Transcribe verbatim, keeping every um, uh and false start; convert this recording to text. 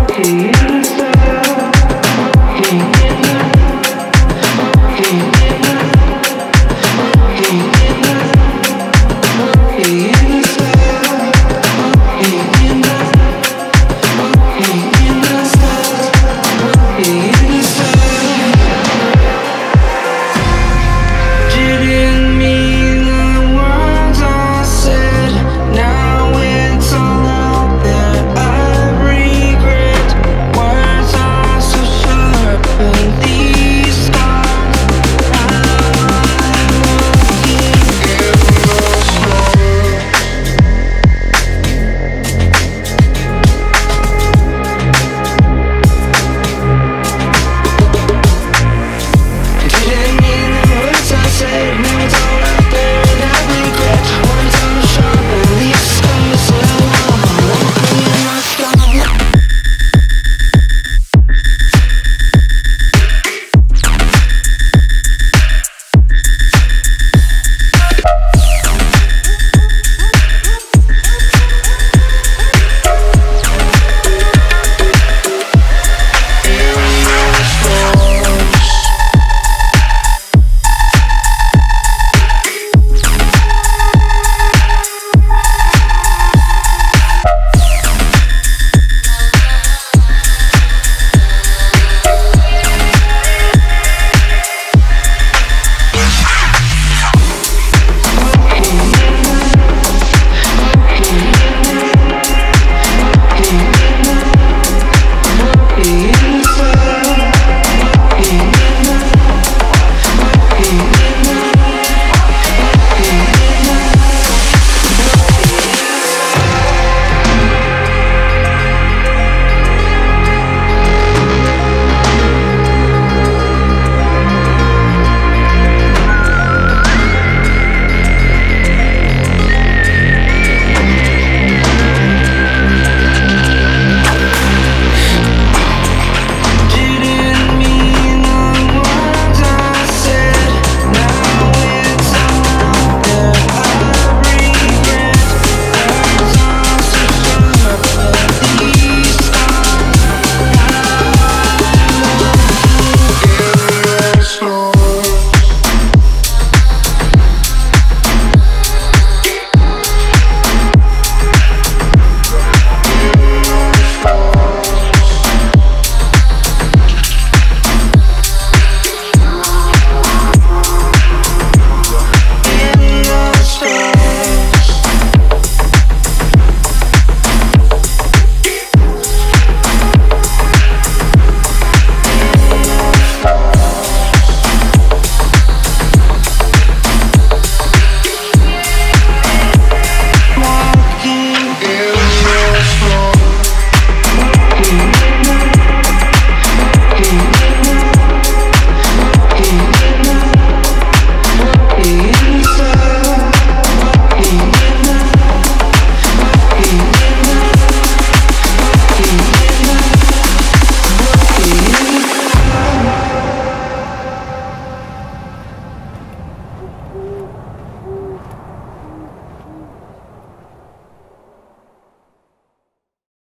Okay.